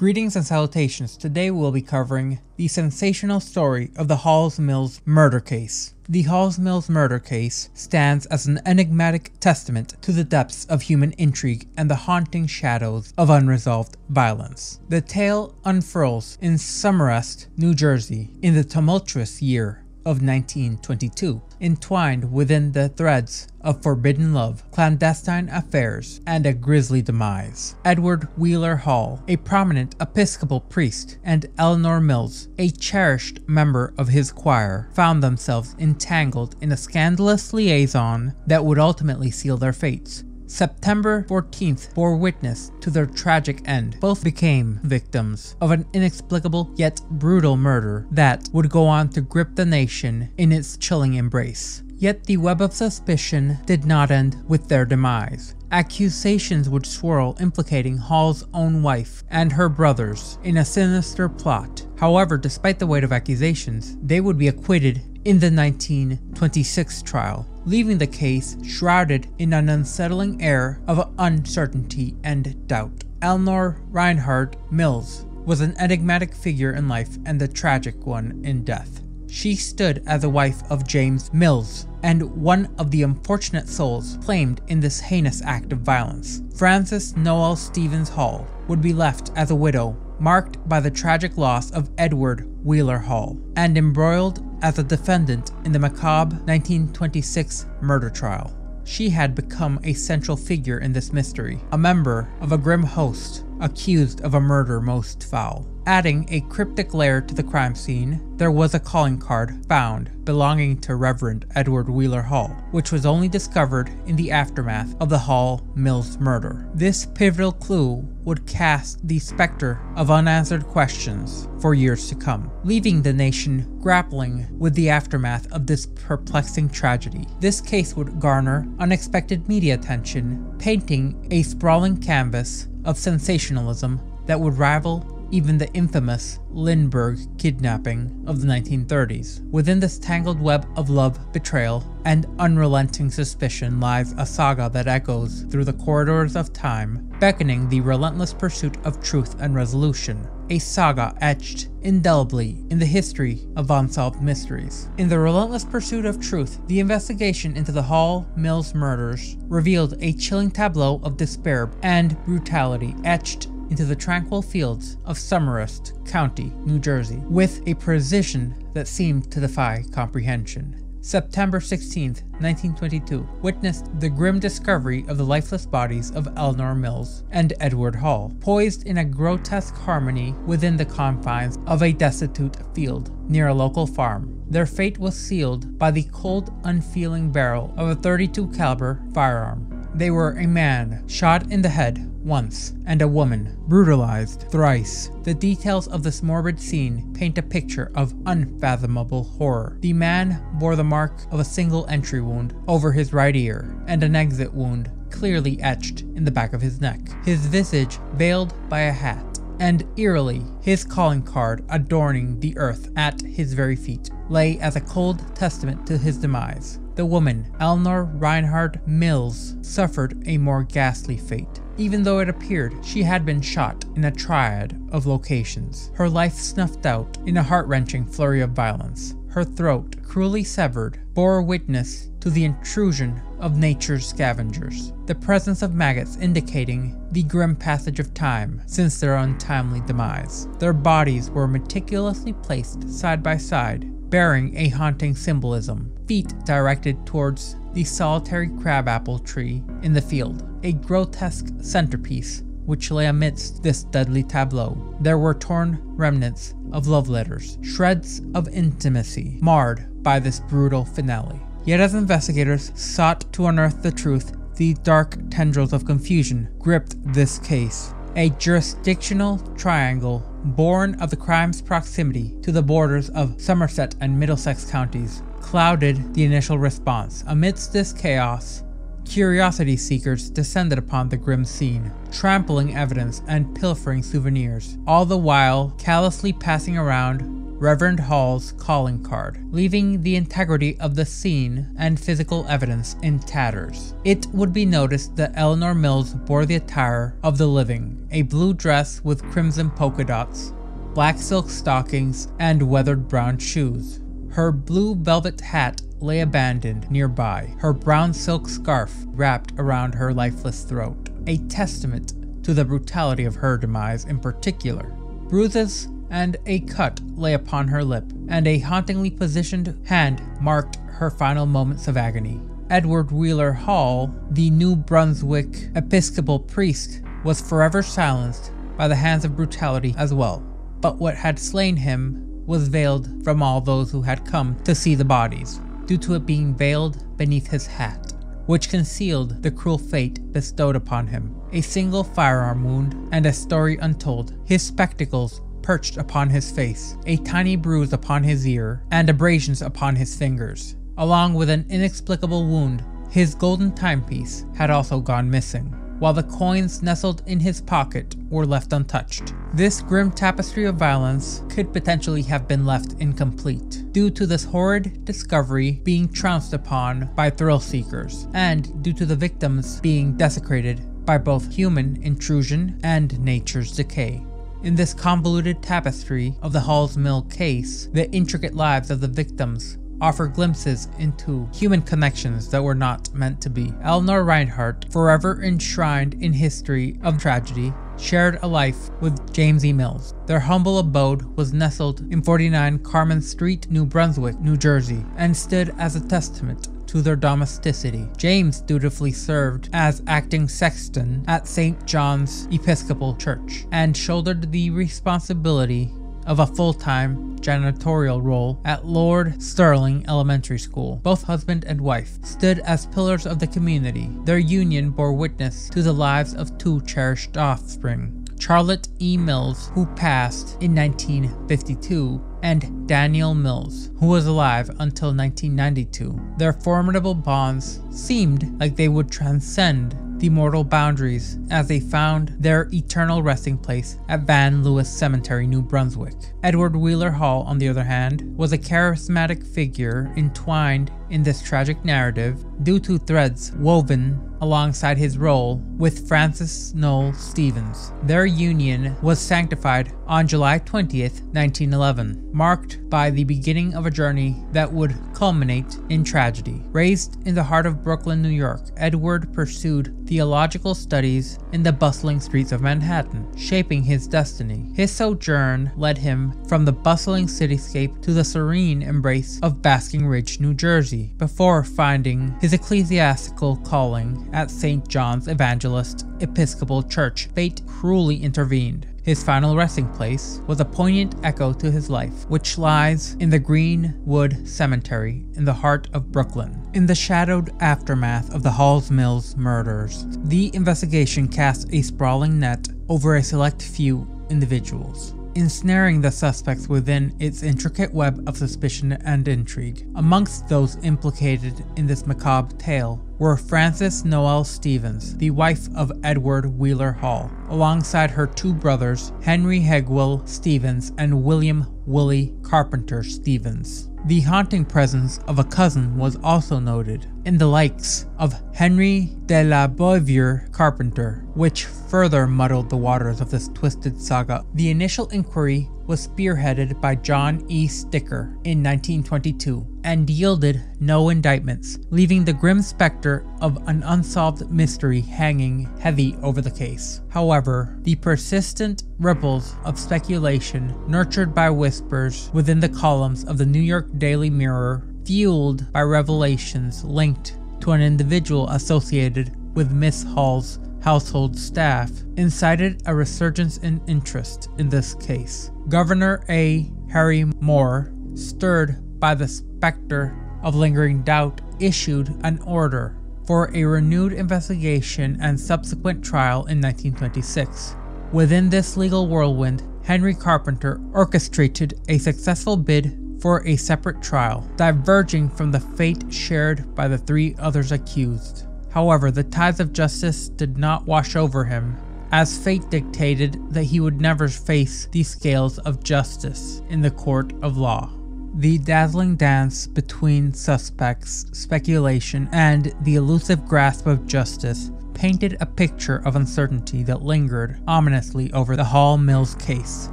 Greetings and salutations. Today we'll be covering the sensational story of the Hall-Mills murder case. The Hall-Mills murder case stands as an enigmatic testament to the depths of human intrigue and the haunting shadows of unresolved violence. The tale unfurls in Somerset, New Jersey, in the tumultuous year of 1922, entwined within the threads of forbidden love, clandestine affairs, and a grisly demise. Edward Wheeler Hall, a prominent Episcopal priest, and Eleanor Mills, a cherished member of his choir, found themselves entangled in a scandalous liaison that would ultimately seal their fates. September 14th bore witness to their tragic end. Both became victims of an inexplicable yet brutal murder that would go on to grip the nation in its chilling embrace. Yet the web of suspicion did not end with their demise. Accusations would swirl implicating Hall's own wife and her brothers in a sinister plot. However, despite the weight of accusations, they would be acquitted in the 1926 trial, leaving the case shrouded in an unsettling air of uncertainty and doubt. Eleanor Reinhardt Mills was an enigmatic figure in life and a tragic one in death. She stood as the wife of James Mills and one of the unfortunate souls claimed in this heinous act of violence. Frances Noel Stevens Hall would be left as a widow, marked by the tragic loss of Edward Wheeler Hall, and embroiled as a defendant in the macabre 1926 murder trial. She had become a central figure in this mystery, a member of a grim host accused of a murder most foul. Adding a cryptic layer to the crime scene, there was a calling card found belonging to Reverend Edward Wheeler Hall, which was only discovered in the aftermath of the Hall-Mills murder. This pivotal clue would cast the specter of unanswered questions for years to come, leaving the nation grappling with the aftermath of this perplexing tragedy. This case would garner unexpected media attention, painting a sprawling canvas of sensationalism that would rival even the infamous Lindbergh kidnapping of the 1930s. Within this tangled web of love, betrayal, and unrelenting suspicion lies a saga that echoes through the corridors of time, beckoning the relentless pursuit of truth and resolution. A saga etched indelibly in the history of unsolved mysteries. In the relentless pursuit of truth, the investigation into the Hall-Mills murders revealed a chilling tableau of despair and brutality etched into the tranquil fields of Somerset County, New Jersey, with a precision that seemed to defy comprehension. September 16, 1922, witnessed the grim discovery of the lifeless bodies of Eleanor Mills and Edward Hall, poised in a grotesque harmony within the confines of a destitute field near a local farm. Their fate was sealed by the cold, unfeeling barrel of a .32 caliber firearm. They were a man shot in the head once, and a woman brutalized thrice. The details of this morbid scene paint a picture of unfathomable horror. The man bore the mark of a single entry wound over his right ear and an exit wound clearly etched in the back of his neck, his visage veiled by a hat, and eerily, his calling card adorning the earth at his very feet lay as a cold testament to his demise. The woman, Eleanor Reinhardt Mills, suffered a more ghastly fate, even though it appeared she had been shot in a triad of locations, her life snuffed out in a heart-wrenching flurry of violence. Her throat, cruelly severed, bore witness to the intrusion of nature's scavengers, the presence of maggots indicating the grim passage of time since their untimely demise. Their bodies were meticulously placed side by side, bearing a haunting symbolism, feet directed towards the solitary crabapple tree in the field, a grotesque centerpiece which lay amidst this deadly tableau. There were torn remnants of love letters, shreds of intimacy marred by this brutal finale. Yet as investigators sought to unearth the truth, the dark tendrils of confusion gripped this case. A jurisdictional triangle born of the crime's proximity to the borders of Somerset and Middlesex counties clouded the initial response. Amidst this chaos, curiosity seekers descended upon the grim scene, trampling evidence and pilfering souvenirs, all the while callously passing around Reverend Hall's calling card, leaving the integrity of the scene and physical evidence in tatters. It would be noticed that Eleanor Mills bore the attire of the living, a blue dress with crimson polka dots, black silk stockings, and weathered brown shoes. Her blue velvet hat lay abandoned nearby, her brown silk scarf wrapped around her lifeless throat, a testament to the brutality of her demise in particular. Bruises and a cut lay upon her lip, and a hauntingly positioned hand marked her final moments of agony. Edward Wheeler Hall, the New Brunswick Episcopal priest, was forever silenced by the hands of brutality as well, but what had slain him was veiled from all those who had come to see the bodies, due to it being veiled beneath his hat, which concealed the cruel fate bestowed upon him. A single firearm wound and a story untold, his spectacles perched upon his face, a tiny bruise upon his ear, and abrasions upon his fingers. Along with an inexplicable wound, his golden timepiece had also gone missing, while the coins nestled in his pocket were left untouched. This grim tapestry of violence could potentially have been left incomplete, due to this horrid discovery being trounced upon by thrill seekers, and due to the victims being desecrated by both human intrusion and nature's decay. In this convoluted tapestry of the Hall-Mills case, the intricate lives of the victims offer glimpses into human connections that were not meant to be. Eleanor Reinhardt, forever enshrined in history of tragedy, shared a life with James E. Mills. Their humble abode was nestled in 49 Carmen Street, New Brunswick, New Jersey, and stood as a testament to their domesticity. James dutifully served as acting sexton at St. John's Episcopal Church and shouldered the responsibility of a full-time janitorial role at Lord Stirling Elementary School. Both husband and wife stood as pillars of the community. Their union bore witness to the lives of two cherished offspring, Charlotte E. Mills, who passed in 1952, and Daniel Mills, who was alive until 1992. Their formidable bonds seemed like they would transcend the mortal boundaries as they found their eternal resting place at Van Lewis Cemetery, New Brunswick. Edward Wheeler Hall, on the other hand, was a charismatic figure entwined in this tragic narrative due to threads woven alongside his role with Frances Noel Stevens. Their union was sanctified on July 20th, 1911, marked by the beginning of a journey that would culminate in tragedy. Raised in the heart of Brooklyn, New York, Edward pursued theological studies in the bustling streets of Manhattan, shaping his destiny. His sojourn led him from the bustling cityscape to the serene embrace of Basking Ridge, New Jersey, before finding his ecclesiastical calling at St. John's Evangelist Episcopal Church. Fate cruelly intervened. His final resting place was a poignant echo to his life, which lies in the Greenwood Cemetery in the heart of Brooklyn. In the shadowed aftermath of the Hall-Mills murders, the investigation cast a sprawling net over a select few individuals, ensnaring the suspects within its intricate web of suspicion and intrigue. Amongst those implicated in this macabre tale were Frances Noel Stevens, the wife of Edward Wheeler Hall, alongside her two brothers, Henry Hegwell Stevens and William Willie Carpenter Stevens. The haunting presence of a cousin was also noted in the likes of Henry de la Bruyère Carpenter, which further muddled the waters of this twisted saga. The initial inquiry was spearheaded by John E. Sticker in 1922 and yielded no indictments, leaving the grim specter of an unsolved mystery hanging heavy over the case. However, the persistent ripples of speculation, nurtured by whispers within the columns of the New York Daily Mirror, fueled by revelations linked to an individual associated with Miss Hall's household staff, incited a resurgence in interest in this case. Governor A. Harry Moore, stirred by the specter of lingering doubt, issued an order for a renewed investigation and subsequent trial in 1926. Within this legal whirlwind, Henry Carpenter orchestrated a successful bid for a separate trial, diverging from the fate shared by the three others accused. However, the tides of justice did not wash over him, as fate dictated that he would never face the scales of justice in the court of law. The dazzling dance between suspects, speculation, and the elusive grasp of justice painted a picture of uncertainty that lingered ominously over the Hall-Mills case,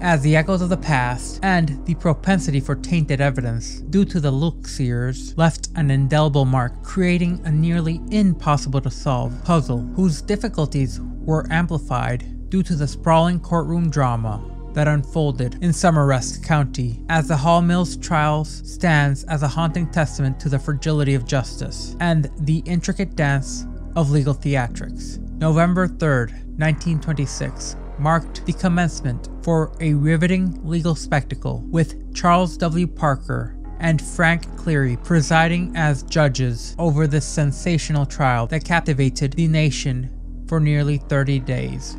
as the echoes of the past and the propensity for tainted evidence due to the look-seers left an indelible mark, creating a nearly impossible-to-solve puzzle whose difficulties were amplified due to the sprawling courtroom drama that unfolded in Somerset County, as the Hall-Mills trials stands as a haunting testament to the fragility of justice and the intricate dance of legal theatrics. November 3rd, 1926 marked the commencement for a riveting legal spectacle, with Charles W. Parker and Frank Cleary presiding as judges over this sensational trial that captivated the nation for nearly 30 days.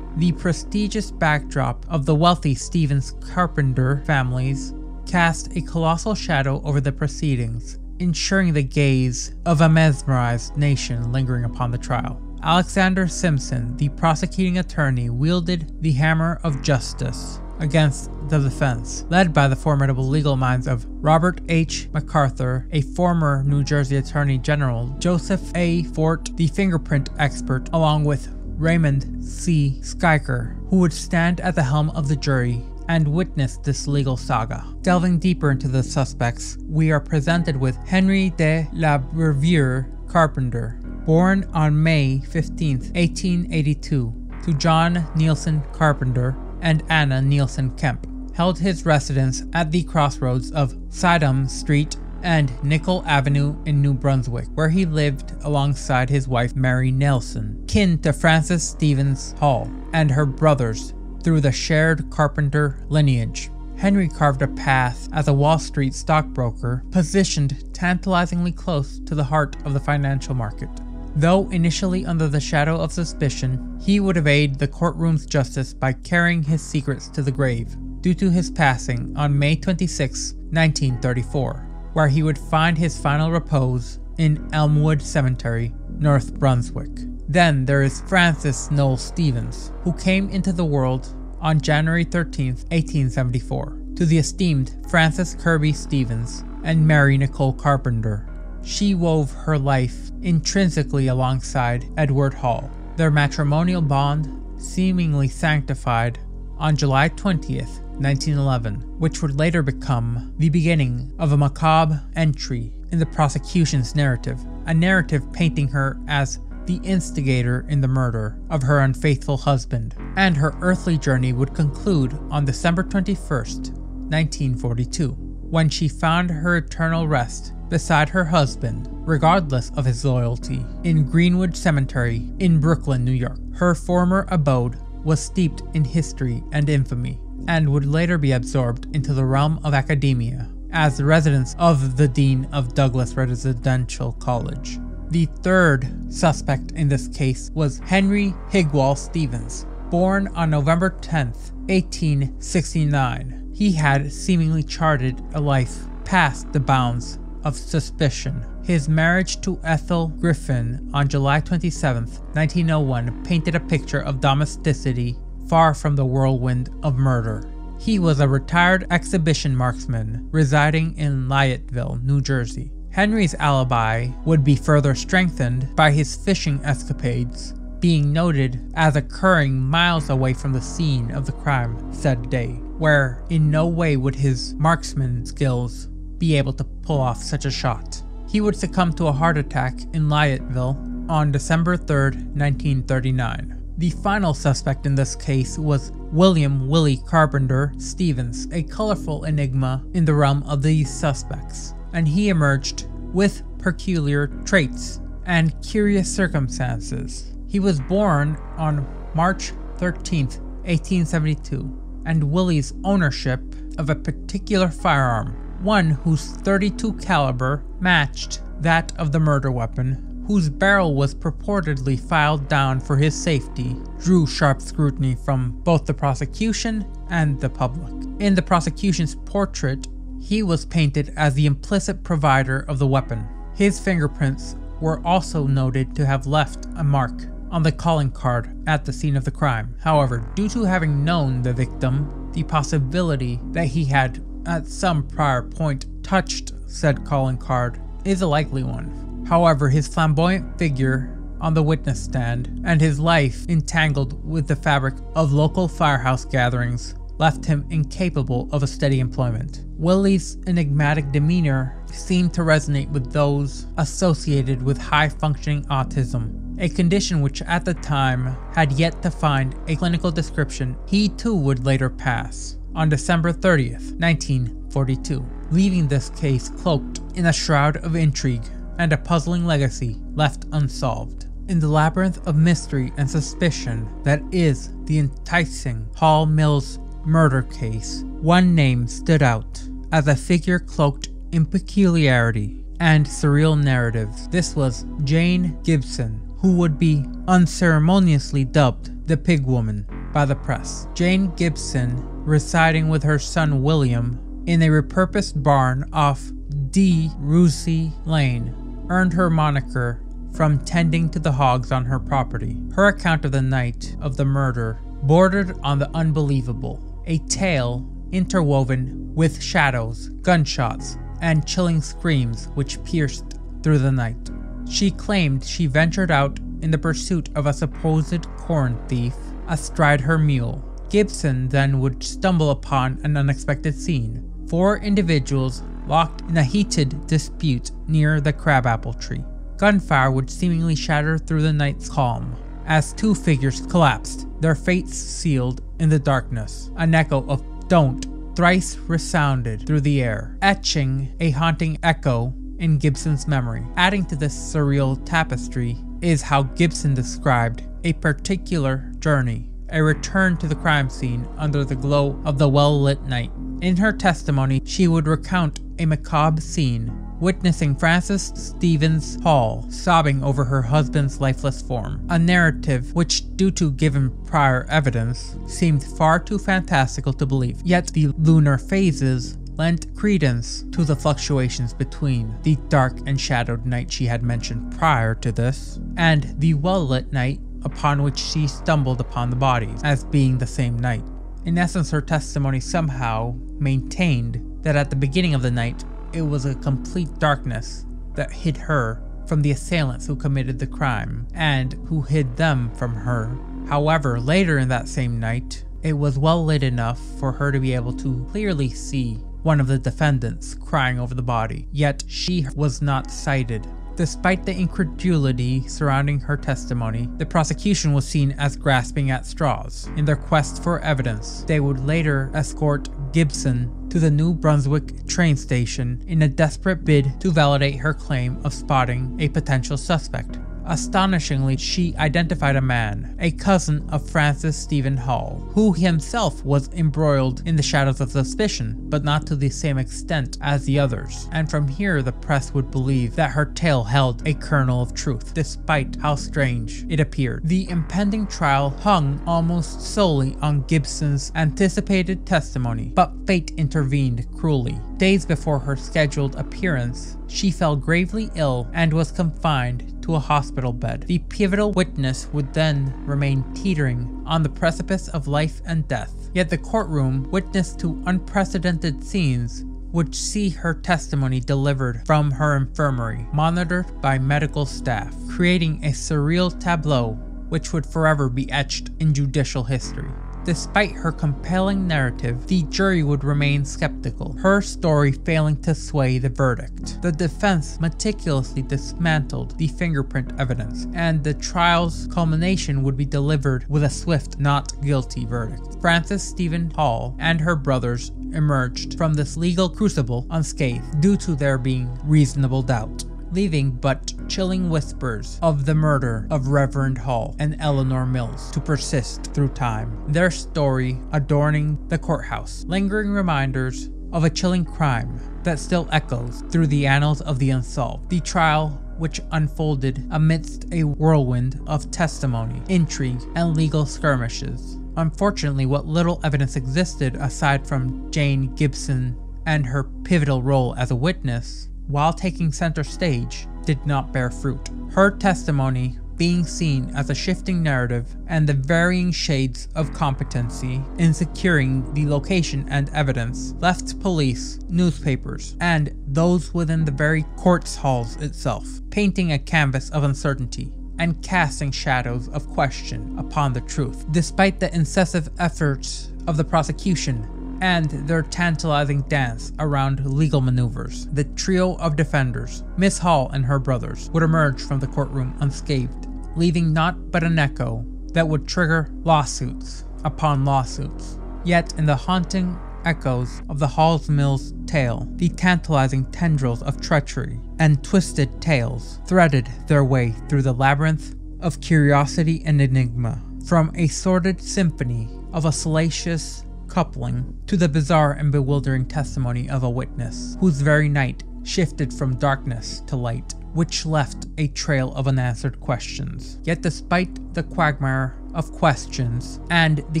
The prestigious backdrop of the wealthy Stevens Carpenter families cast a colossal shadow over the proceedings, ensuring the gaze of a mesmerized nation lingering upon the trial. Alexander Simpson, the prosecuting attorney, wielded the hammer of justice against the defense, led by the formidable legal minds of Robert H. MacArthur, a former New Jersey Attorney General, Joseph A. Fort, the fingerprint expert, along with Raymond C. Schuyker, who would stand at the helm of the jury and witness this legal saga. Delving deeper into the suspects, we are presented with Henry de la Bruyère Carpenter, born on May 15, 1882, to John Nielsen Carpenter and Anna Nielsen Kemp, held his residence at the crossroads of Sidham Street and Nickel Avenue in New Brunswick, where he lived alongside his wife Mary Nelson, kin to Frances Stevens Hall, and her brothers through the shared Carpenter lineage. Henry carved a path as a Wall Street stockbroker, positioned tantalizingly close to the heart of the financial market. Though initially under the shadow of suspicion, he would evade the courtroom's justice by carrying his secrets to the grave, due to his passing on May 26, 1934, where he would find his final repose in Elmwood Cemetery, North Brunswick. Then there is Frances Noel Stevens, who came into the world on January 13, 1874, to the esteemed Francis Kirby Stevens and Mary Nicole Carpenter. She wove her life intrinsically alongside Edward Hall, their matrimonial bond seemingly sanctified on July 20th, 1911, which would later become the beginning of a macabre entry in the prosecution's narrative, a narrative painting her as the instigator in the murder of her unfaithful husband, and her earthly journey would conclude on December 21st, 1942, when she found her eternal rest beside her husband, regardless of his loyalty, in Greenwood Cemetery in Brooklyn, New York. Her former abode was steeped in history and infamy, and would later be absorbed into the realm of academia as the residence of the Dean of Douglas Residential College. The third suspect in this case was Henry Hegwell Stevens. Born on November 10, 1869, he had seemingly charted a life past the bounds of suspicion. His marriage to Ethel Griffin on July 27, 1901, painted a picture of domesticity far from the whirlwind of murder. He was a retired exhibition marksman residing in Fayetteville, New Jersey. Henry's alibi would be further strengthened by his fishing escapades being noted as occurring miles away from the scene of the crime said day, where in no way would his marksman skills be able to pull off such a shot. He would succumb to a heart attack in Fayetteville on December 3, 1939. The final suspect in this case was William Willie Carpenter Stevens, a colorful enigma in the realm of these suspects, and he emerged with peculiar traits and curious circumstances. He was born on March 13, 1872, and Willie's ownership of a particular firearm, one whose .32 caliber matched that of the murder weapon, whose barrel was purportedly filed down for his safety, drew sharp scrutiny from both the prosecution and the public. In the prosecution's portrait, he was painted as the implicit provider of the weapon. His fingerprints were also noted to have left a mark on the calling card at the scene of the crime. However, due to having known the victim, the possibility that he had at some prior point touched said calling card is a likely one. However, his flamboyant figure on the witness stand and his life entangled with the fabric of local firehouse gatherings left him incapable of a steady employment. Willie's enigmatic demeanor seemed to resonate with those associated with high-functioning autism, a condition which at the time had yet to find a clinical description. He too would later pass on December 30th, 1942, leaving this case cloaked in a shroud of intrigue and a puzzling legacy left unsolved. In the labyrinth of mystery and suspicion that is the enticing Hall-Mills murder case, one name stood out as a figure cloaked in peculiarity and surreal narratives. This was Jane Gibson, who would be unceremoniously dubbed the Pig Woman by the press. Jane Gibson, residing with her son William in a repurposed barn off D. Rusey Lane, earned her moniker from tending to the hogs on her property. Her account of the night of the murder bordered on the unbelievable, a tale interwoven with shadows, gunshots, and chilling screams which pierced through the night. She claimed she ventured out in the pursuit of a supposed corn thief astride her mule. Gibson then would stumble upon an unexpected scene. Four individuals locked in a heated dispute near the crabapple tree. Gunfire would seemingly shatter through the night's calm as two figures collapsed, their fates sealed in the darkness. An echo of "don't" thrice resounded through the air, etching a haunting echo in Gibson's memory. Adding to this surreal tapestry is how Gibson described a particular journey, a return to the crime scene under the glow of the well-lit night. In her testimony, she would recount a macabre scene, witnessing Frances Stevens Hall sobbing over her husband's lifeless form, a narrative which, due to given prior evidence, seemed far too fantastical to believe. Yet the lunar phases lent credence to the fluctuations between the dark and shadowed night she had mentioned prior to this, and the well-lit night upon which she stumbled upon the bodies, as being the same night. In essence, her testimony somehow maintained that at the beginning of the night, it was a complete darkness that hid her from the assailants who committed the crime, and who hid them from her. However, later in that same night, it was well lit enough for her to be able to clearly see one of the defendants crying over the body, yet she was not sighted. Despite the incredulity surrounding her testimony, the prosecution was seen as grasping at straws in their quest for evidence. They would later escort Gibson to the New Brunswick train station in a desperate bid to validate her claim of spotting a potential suspect. Astonishingly, she identified a man, a cousin of Francis Stephen Hall, who himself was embroiled in the shadows of suspicion, but not to the same extent as the others. And from here, the press would believe that her tale held a kernel of truth, despite how strange it appeared. The impending trial hung almost solely on Gibson's anticipated testimony, but fate intervened cruelly. Days before her scheduled appearance, she fell gravely ill and was confined to a hospital bed. The pivotal witness would then remain teetering on the precipice of life and death. Yet the courtroom, witness to unprecedented scenes, would see her testimony delivered from her infirmary, monitored by medical staff, creating a surreal tableau which would forever be etched in judicial history. Despite her compelling narrative, the jury would remain skeptical, her story failing to sway the verdict. The defense meticulously dismantled the fingerprint evidence, and the trial's culmination would be delivered with a swift not guilty verdict. Frances Stephen Hall and her brothers emerged from this legal crucible unscathed due to there being reasonable doubt, leaving but chilling whispers of the murder of Reverend Hall and Eleanor Mills to persist through time, their story adorning the courthouse, lingering reminders of a chilling crime that still echoes through the annals of the unsolved. The trial, which unfolded amidst a whirlwind of testimony, intrigue, and legal skirmishes. Unfortunately, what little evidence existed aside from Jane Gibson and her pivotal role as a witness, while taking center stage, did not bear fruit. Her testimony being seen as a shifting narrative and the varying shades of competency in securing the location and evidence left police, newspapers, and those within the very court's halls itself, painting a canvas of uncertainty and casting shadows of question upon the truth. Despite the incessant efforts of the prosecution and their tantalizing dance around legal maneuvers, the trio of defenders, Miss Hall and her brothers, would emerge from the courtroom unscathed, leaving naught but an echo that would trigger lawsuits upon lawsuits. Yet in the haunting echoes of the Hall-Mills tale, the tantalizing tendrils of treachery and twisted tales threaded their way through the labyrinth of curiosity and enigma, from a sordid symphony of a salacious coupling to the bizarre and bewildering testimony of a witness whose very night shifted from darkness to light, which left a trail of unanswered questions. Yet despite the quagmire of questions and the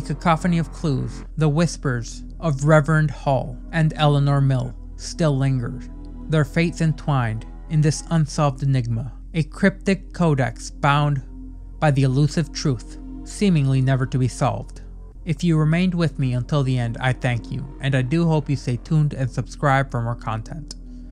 cacophony of clues, the whispers of Reverend Hall and Eleanor Mill still lingered, their fates entwined in this unsolved enigma, a cryptic codex bound by the elusive truth, seemingly never to be solved. If you remained with me until the end, I thank you, and I do hope you stay tuned and subscribe for more content.